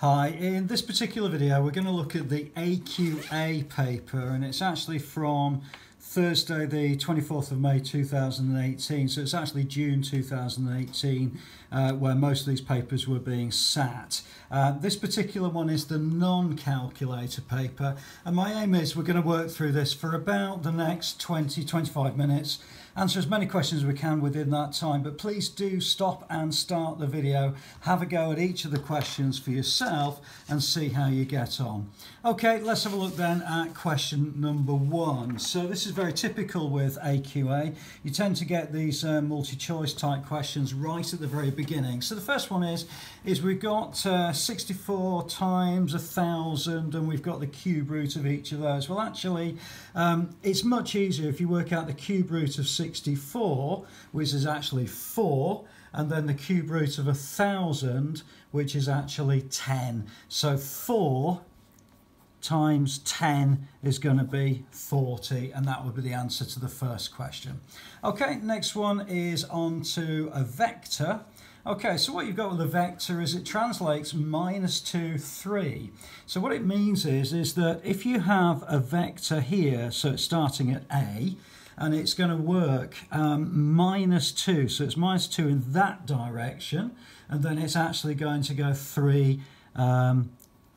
Hi, in this particular video we're going to look at the AQA paper, and it's actually from Thursday the 24th of May 2018, so it's actually June 2018 where most of these papers were being sat. This particular one is the non-calculator paper, and my aim is we're going to work through this for about the next 20-25 minutes, answer as many questions as we can within that time, but please do stop and start the video, have a go at each of the questions for yourself and see how you get on. Okay, let's have a look then at question number one. So this is very typical with AQA. You tend to get these multi-choice type questions right at the very beginning. So the first one is we've got 64 times 1,000 and we've got the cube root of each of those. Well, actually it's much easier if you work out the cube root of 64, which is actually 4, and then the cube root of 1,000, which is actually 10. So 4 times 10 is going to be 40, and that would be the answer to the first question. Okay, next one is on to a vector. Okay, so what you've got with a vector is it translates -2, 3. So what it means is that if you have a vector here, so it's starting at A, and it's going to work -2, so it's -2 in that direction, and then it's actually going to go 3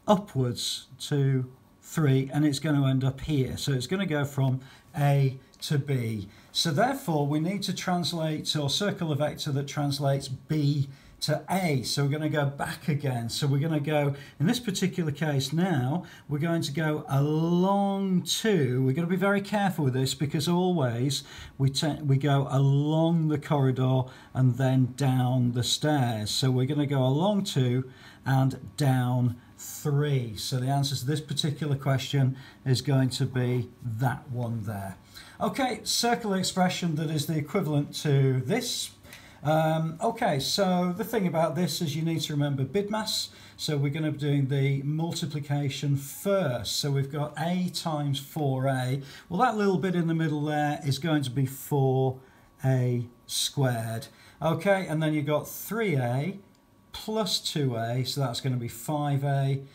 upwards to 3, and it's going to end up here. So it's going to go from A to B. So therefore we need to translate or circle a vector that translates B to A. So we're going to go back again. So we're going to go, in this particular case now, we're going to go along 2. We're going to be very careful with this because always we go along the corridor and then down the stairs. So we're going to go along 2 and down 3. So the answer to this particular question is going to be that one there. Okay, circle expression that is the equivalent to this. Okay, so the thing about this is you need to remember BIDMAS. So we're going to be doing the multiplication first. So we've got A times 4A. Well, that little bit in the middle there is going to be 4A squared. Okay, and then you've got 3A plus 2A, so that's going to be 5A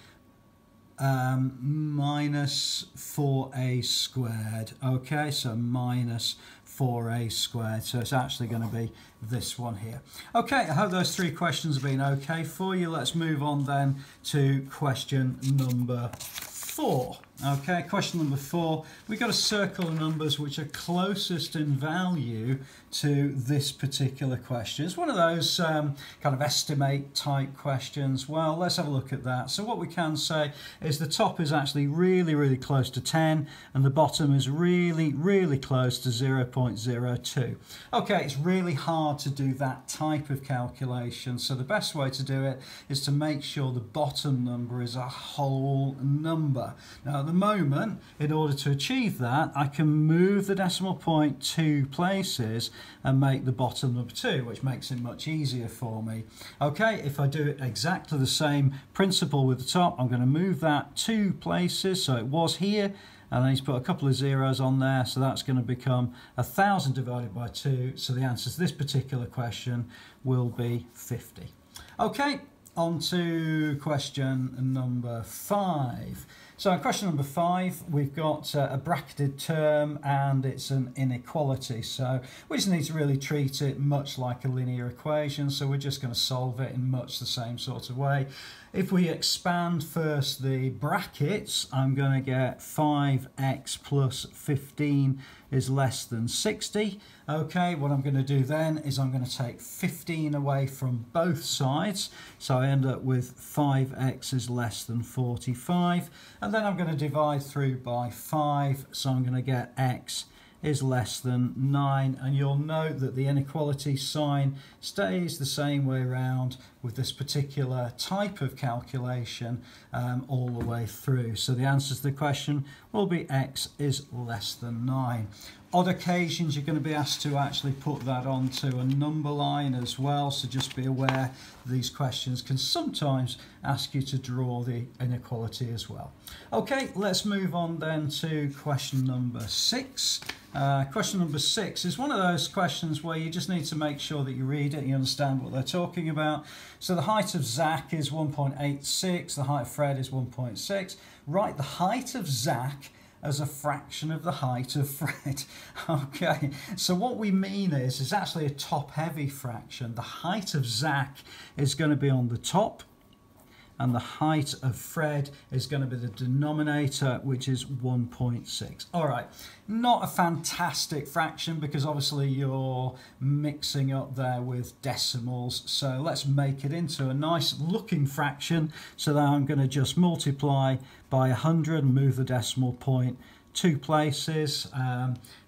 minus 4A squared. Okay, so minus 4A squared, so it's actually going to be this one here. Okay, I hope those three questions have been okay for you. Let's move on then to question number 4. Okay, question number 4, we've got a circle of numbers which are closest in value to this particular question. It's one of those kind of estimate type questions. Well, let's have a look at that. So what we can say is the top is actually really, really close to 10 and the bottom is really, really close to 0.02. Okay, it's really hard to do that type of calculation. So the best way to do it is to make sure the bottom number is a whole number. Now, at the moment, in order to achieve that, I can move the decimal point 2 places and make the bottom number 2, which makes it much easier for me. Okay, if I do exactly the same principle with the top, I'm going to move that 2 places, so it was here, and I need to put a couple of zeros on there, so that's going to become 1,000 divided by 2, so the answer to this particular question will be 50. Okay, on to question number 5. So in question number 5, we've got a bracketed term and it's an inequality. So we just need to really treat it much like a linear equation. So we're just going to solve it in much the same sort of way. If we expand first the brackets, I'm going to get 5x plus 15 is less than 60. Okay, what I'm going to do then is I'm going to take 15 away from both sides. So I end up with 5x is less than 45. And then I'm going to divide through by 5, so I'm going to get x is less than 9. And you'll note that the inequality sign stays the same way around with this particular type of calculation all the way through. So the answer to the question will be x is less than 9. Odd occasions you're going to be asked to actually put that onto a number line as well, so just be aware these questions can sometimes ask you to draw the inequality as well. Okay, let's move on then to question number 6. Question number 6 is one of those questions where you just need to make sure that you read it and you understand what they're talking about. So the height of Zach is 1.86, the height of Fred is 1.6. Write the height of Zach as a fraction of the height of Fred. Okay, so what we mean is actually a top-heavy fraction. The height of Zach is going to be on the top, and the height of Fred is going to be the denominator, which is 1.6. All right, not a fantastic fraction because obviously you're mixing up there with decimals. So let's make it into a nice looking fraction. So now I'm going to just multiply by 100 and move the decimal point 2 places,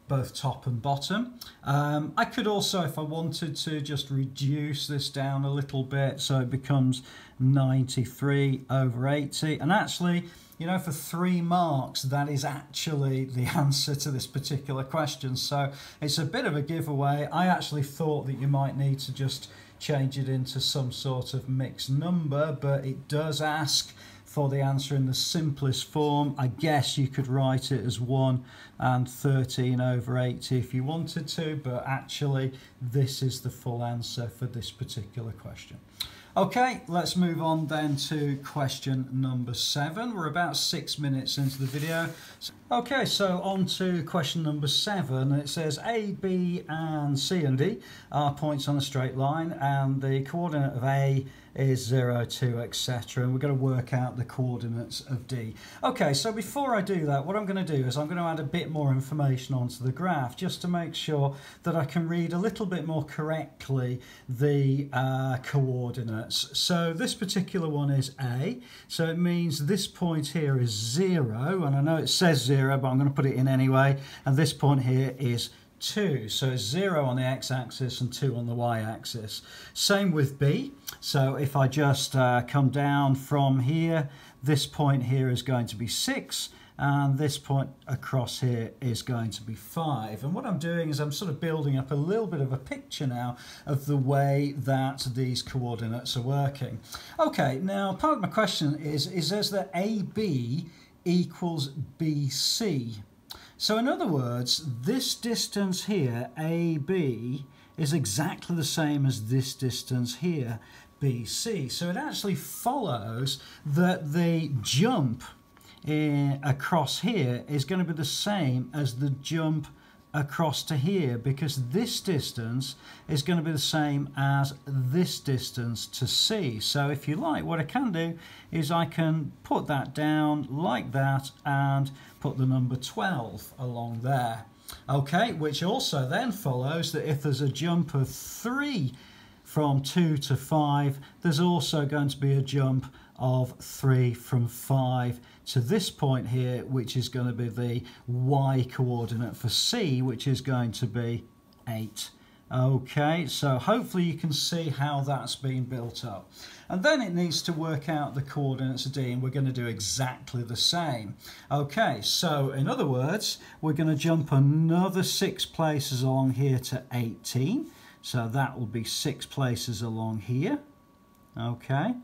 both top and bottom. I could also, if I wanted to, just reduce this down a little bit so it becomes 93 over 80. And actually, you know, for 3 marks, that is actually the answer to this particular question. So it's a bit of a giveaway. I actually thought that you might need to just change it into some sort of mixed number, but it does ask for the answer in the simplest form. I guess you could write it as 1 and 13 over 80 if you wanted to, but actually this is the full answer for this particular question. Okay, let's move on then to question number 7. We're about 6 minutes into the video. Okay, so on to question number 7. It says A, B and C and D are points on a straight line, and the coordinate of A is 0, 2, etc. And we're going to work out the coordinates of D. Okay, so before I do that, what I'm going to do is I'm going to add a bit more information onto the graph just to make sure that I can read a little bit more correctly the coordinates. So this particular one is A, so it means this point here is 0, and I know it says 0, but I'm going to put it in anyway, and this point here is 2, so 0 on the x-axis and 2 on the y-axis. Same with B, so if I just come down from here, this point here is going to be 6, and this point across here is going to be 5. And what I'm doing is I'm sort of building up a little bit of a picture now of the way that these coordinates are working. Okay, now part of my question is that AB equals BC? So in other words, this distance here, AB, is exactly the same as this distance here, BC. So it actually follows that the jump across here is going to be the same as the jump across to here, because this distance is going to be the same as this distance to C. So if you like, what I can do is I can put that down like that and put the number 12 along there. Okay, which also then follows that if there's a jump of 3 from 2 to 5, there's also going to be a jump of 3 from 5 to this point here, which is going to be the y coordinate for C, which is going to be 8. Okay, so hopefully you can see how that's been built up. And then it needs to work out the coordinates of D, and we're going to do exactly the same. Okay, so in other words, we're going to jump another 6 places along here to 18. So that will be 6 places along here. Okay,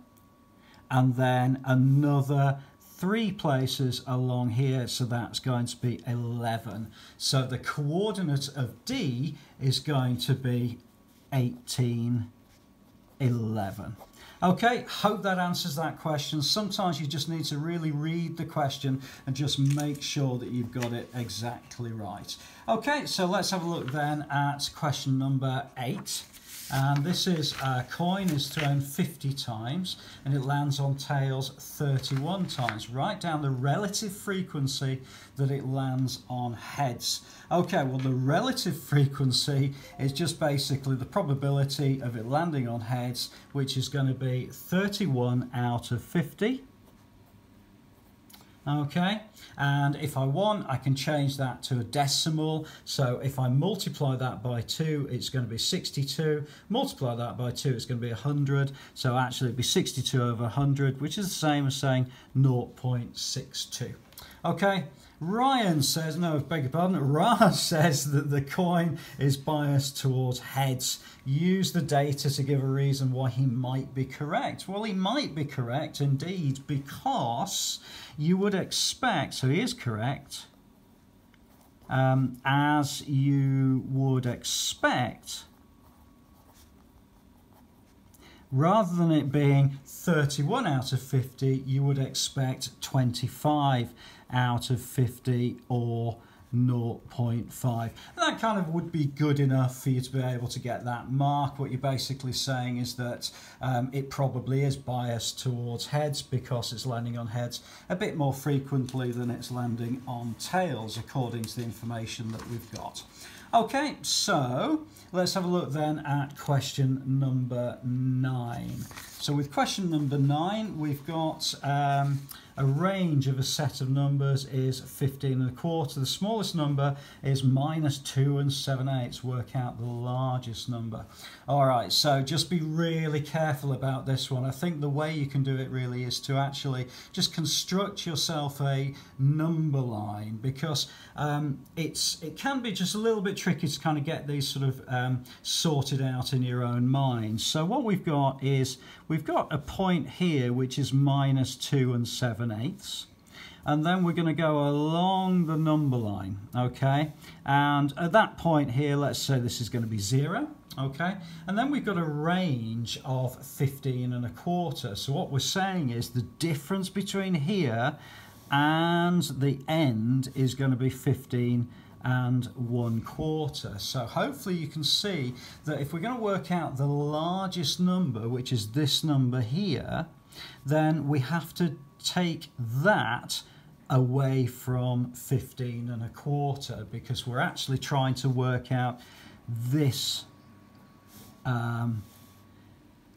and then another 3 places along here, so that's going to be 11. So the coordinate of D is going to be 18, 11. Okay, hope that answers that question. Sometimes you just need to really read the question and just make sure that you've got it exactly right. Okay, so let's have a look then at question number 8. And this is a coin is thrown 50 times and it lands on tails 31 times. Write down the relative frequency that it lands on heads. Okay, well the relative frequency is just basically the probability of it landing on heads, which is going to be 31 out of 50. Okay, and if I want, I can change that to a decimal. So if I multiply that by 2, it's going to be 62. Multiply that by 2, it's going to be 100. So actually it'd be 62 over 100, which is the same as saying 0.62. Okay, Ryan says, no, beg your pardon, Raj says that the coin is biased towards heads. Use the data to give a reason why he might be correct. Well, he might be correct indeed, because you would expect, so he is correct, as you would expect, rather than it being 31 out of 50, you would expect 25 out of 50 or 0.5. That kind of would be good enough for you to be able to get that mark. What you're basically saying is that it probably is biased towards heads because it's landing on heads a bit more frequently than it's landing on tails, according to the information that we've got. Okay, so let's have a look then at question number 9. So with question number 9, we've got a range of a set of numbers is 15 1/4. The smallest number is -2 7/8. Work out the largest number. All right, so just be really careful about this one. I think the way you can do it really is to actually just construct yourself a number line, because it can be just a little bit tricky to kind of get these sort of sorted out in your own mind. So what we've got is we've got a point here which is -2 7/8, and then we're going to go along the number line, okay, and at that point here, let's say this is going to be 0, okay, and then we've got a range of 15 1/4. So what we're saying is the difference between here and the end is going to be 15 1/4. So hopefully you can see that if we're going to work out the largest number, which is this number here, then we have to take that away from 15 1/4, because we're actually trying to work out this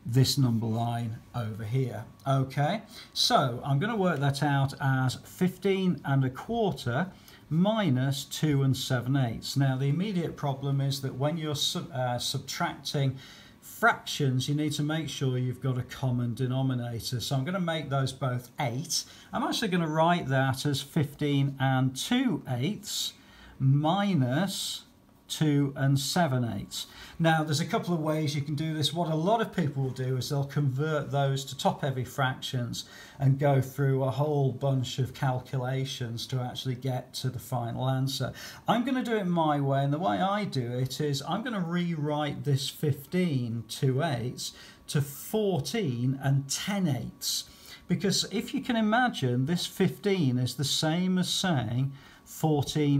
this number line over here. Okay, so I'm going to work that out as 15 1/4 -2 7/8. Now the immediate problem is that when you're subtracting fractions, you need to make sure you've got a common denominator. So I'm going to make those both 8. I'm actually going to write that as 15 2/8 -2 7/8. Now there's a couple of ways you can do this. What a lot of people will do is they'll convert those to top heavy fractions and go through a whole bunch of calculations to actually get to the final answer. I'm going to do it my way, and the way I do it is I'm going to rewrite this 15 2/8 to 14 10/8, because if you can imagine, this 15 is the same as saying 14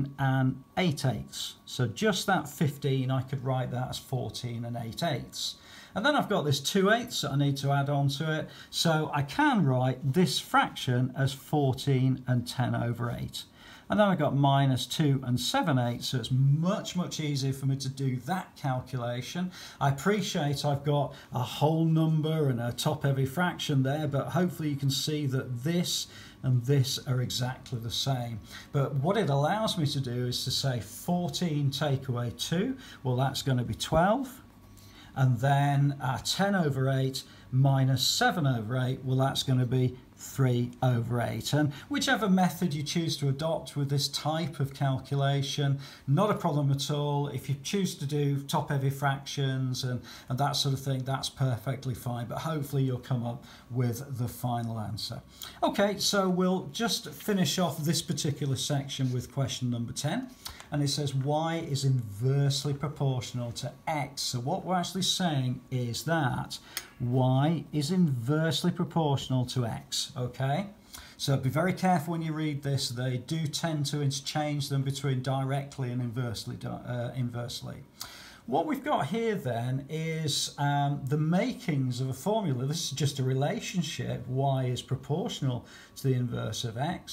8/8. So just that 15, I could write that as 14 8/8. And then I've got this 2 8s that I need to add on to it. So I can write this fraction as 14 10/8. And then I've got -2 7/8, so it's much, much easier for me to do that calculation. I appreciate I've got a whole number and a top-heavy fraction there, but hopefully you can see that this and this are exactly the same. But what it allows me to do is to say 14 take away 2, well, that's going to be 12. And then 10/8 -7/8, well, that's going to be 3/8. And whichever method you choose to adopt with this type of calculation, not a problem at all. If you choose to do top heavy fractions and that sort of thing, that's perfectly fine, but hopefully you'll come up with the final answer. Okay, so we'll just finish off this particular section with question number 10, and it says y is inversely proportional to x. So what we're actually saying is that y is inversely proportional to x, okay? So be very careful when you read this. They do tend to interchange them between directly and inversely. What we've got here then is the makings of a formula. This is just a relationship. Y is proportional to the inverse of x.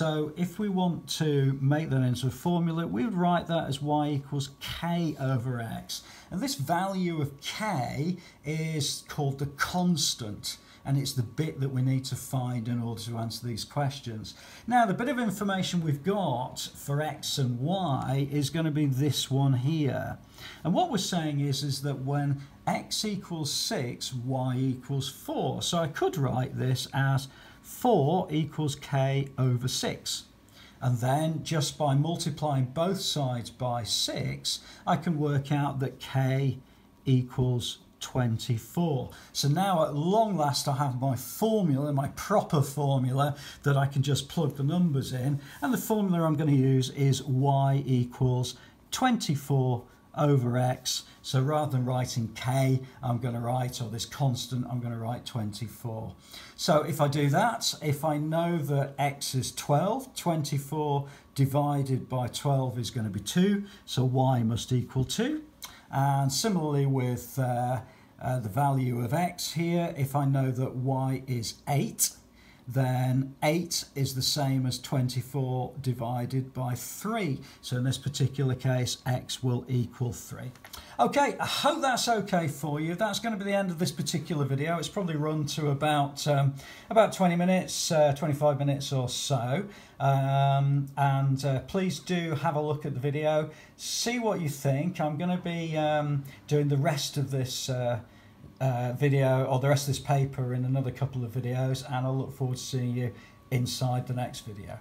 So if we want to make that into a formula, we would write that as y equals k/x. And this value of k is called the constant, and it's the bit that we need to find in order to answer these questions. Now, the bit of information we've got for x and y is going to be this one here. And what we're saying is that when x equals 6, y equals 4. So I could write this as 4 equals k/6. And then just by multiplying both sides by 6, I can work out that K equals 24. So now at long last I have my formula, my proper formula, that I can just plug the numbers in. And the formula I'm going to use is Y equals 24 over X. So rather than writing K, I'm going to write, or this constant, I'm going to write 24. So if I do that, if I know that X is 12, 24 divided by 12 is going to be 2. So Y must equal 2. And similarly with the value of X here, if I know that Y is 8, then 8 is the same as 24 divided by 3. So in this particular case, X will equal 3. Okay, I hope that's okay for you. That's going to be the end of this particular video. It's probably run to about 20 minutes, 25 minutes or so. Please do have a look at the video. See what you think. I'm going to be doing the rest of this video, or the rest of this paper, in another couple of videos, and I look forward to seeing you inside the next video.